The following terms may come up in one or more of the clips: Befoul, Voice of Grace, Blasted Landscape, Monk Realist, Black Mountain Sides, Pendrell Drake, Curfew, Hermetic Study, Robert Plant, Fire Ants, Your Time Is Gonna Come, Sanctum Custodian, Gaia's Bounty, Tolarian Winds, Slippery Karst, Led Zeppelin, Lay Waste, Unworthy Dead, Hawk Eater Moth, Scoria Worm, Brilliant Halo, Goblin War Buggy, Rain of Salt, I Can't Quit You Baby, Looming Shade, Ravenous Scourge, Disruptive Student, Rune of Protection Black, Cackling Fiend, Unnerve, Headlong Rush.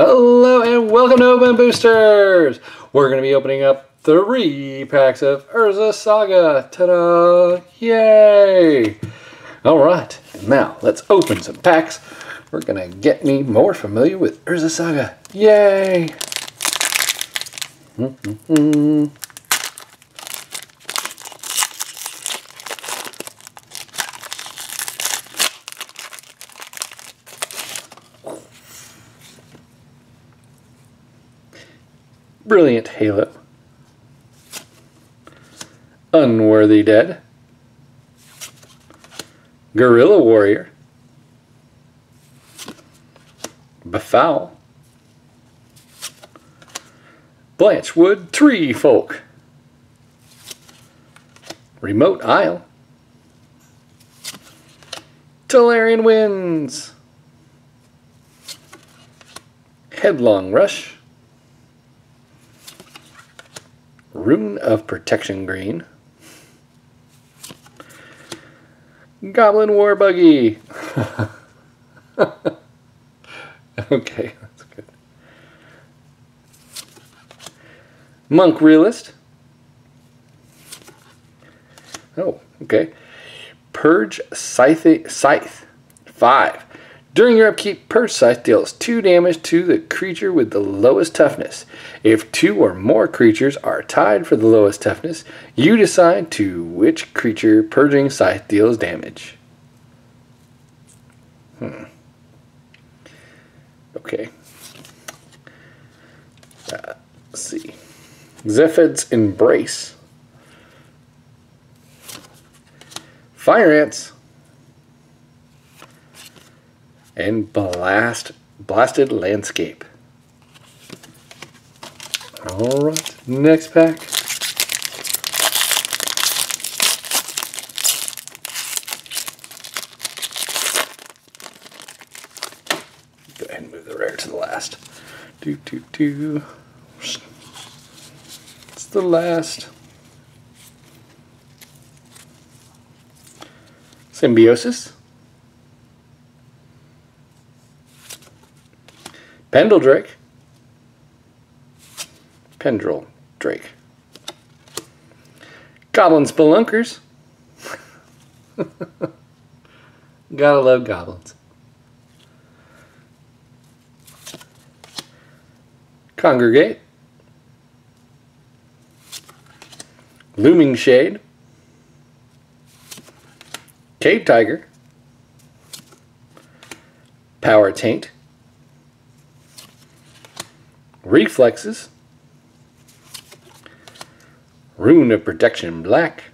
Hello and welcome to Open Boosters! We're going to be opening up 3 packs of Urza's Saga. Ta-da! Yay! Alright, now let's open some packs. We're going to get me more familiar with Urza's Saga. Yay! Brilliant Halo, Unworthy Dead, Gorilla Warrior, Befoul, Blanchwood Tree Folk, Remote Isle, Tolarian Winds, Headlong Rush, Rune of Protection Green, Goblin War Buggy. Okay, that's good. Monk Realist. Oh, okay. Purge Scythe 5. During your upkeep, Purge Scythe deals 2 damage to the creature with the lowest toughness. If 2 or more creatures are tied for the lowest toughness, you decide to which creature Purging Scythe deals damage. Okay. Let's see. Zephid's Embrace. Fire Ants. And Blasted Landscape. Alright, next pack. Go ahead and move the rare to the last. It's the last. Symbiosis. Pendrell Drake, Goblin Spelunkers. Gotta love goblins. Congregate, Looming Shade, Cave Tiger, Power Taint, Reflexes, Rune of Protection Black,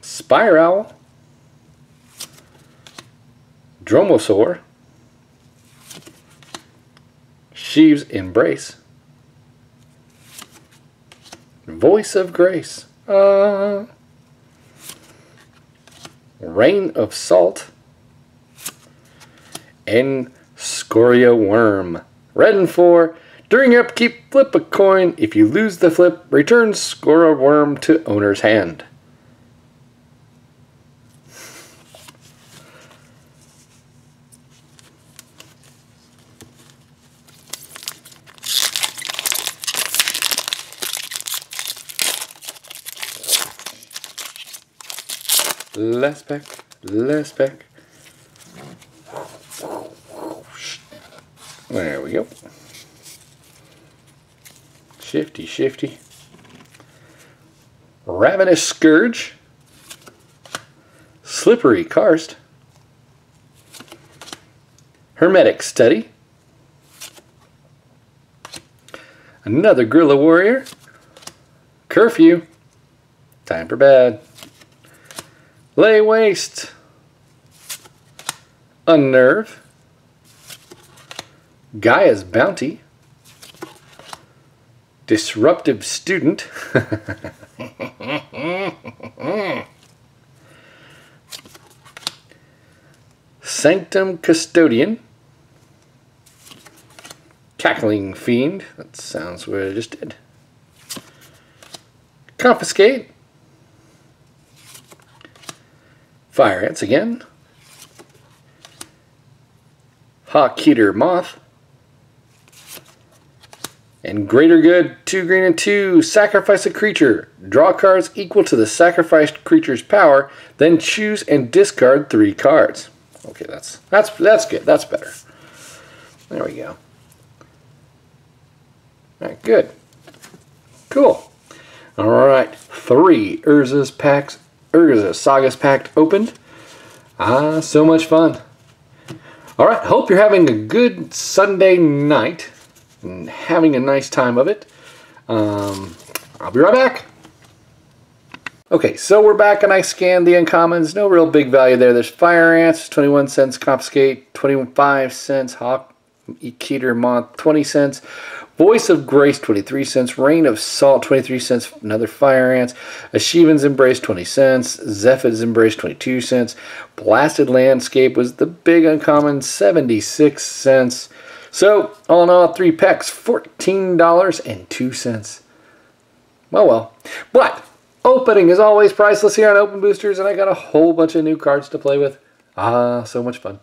Spire Owl, Dromosaur, Sheaves Embrace, Voice of Grace, Rain of Salt, and Scoria Worm. Red and 4. During your upkeep, flip a coin. If you lose the flip, return Scoria Worm to owner's hand. Last pack. Last pack. There we go. Shifty. Ravenous Scourge, Slippery Karst, Hermetic Study, another Gorilla Warrior, Curfew, Time for Bed, Lay Waste, Unnerve, Gaia's Bounty, Disruptive Student, Sanctum Custodian, Cackling Fiend, that sounds what I just did, Confiscate, Fire Ants again, Hawk Eater Moth. And Greater Good, 2 green and 2, sacrifice a creature. Draw cards equal to the sacrificed creature's power, then choose and discard 3 cards. Okay, that's good. That's better. There we go. All right, good. Cool. All right, 3 Urza's Sagas Pact opened. Ah, so much fun. All right, hope you're having a good Sunday night and having a nice time of it. I'll be right back. Okay, so we're back and I scanned the uncommons. No real big value there. There's Fire Ants, 21 cents, Confiscate, 25 cents, Hawk Eater Moth, 20 cents, Voice of Grace, 23 cents, Rain of Salt, 23 cents, another Fire Ants, Sheaves Embrace, 20 cents, Zephid's Embrace, 22 cents, Blasted Landscape was the big uncommon, 76 cents. So, all in all, 3 packs, $14.02. Well, well. But opening is always priceless here on Open Boosters, and I got a whole bunch of new cards to play with. Ah, so much fun.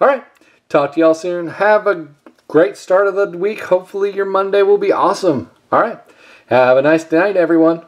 All right, talk to y'all soon. Have a great start of the week. Hopefully your Monday will be awesome. All right, have a nice night, everyone.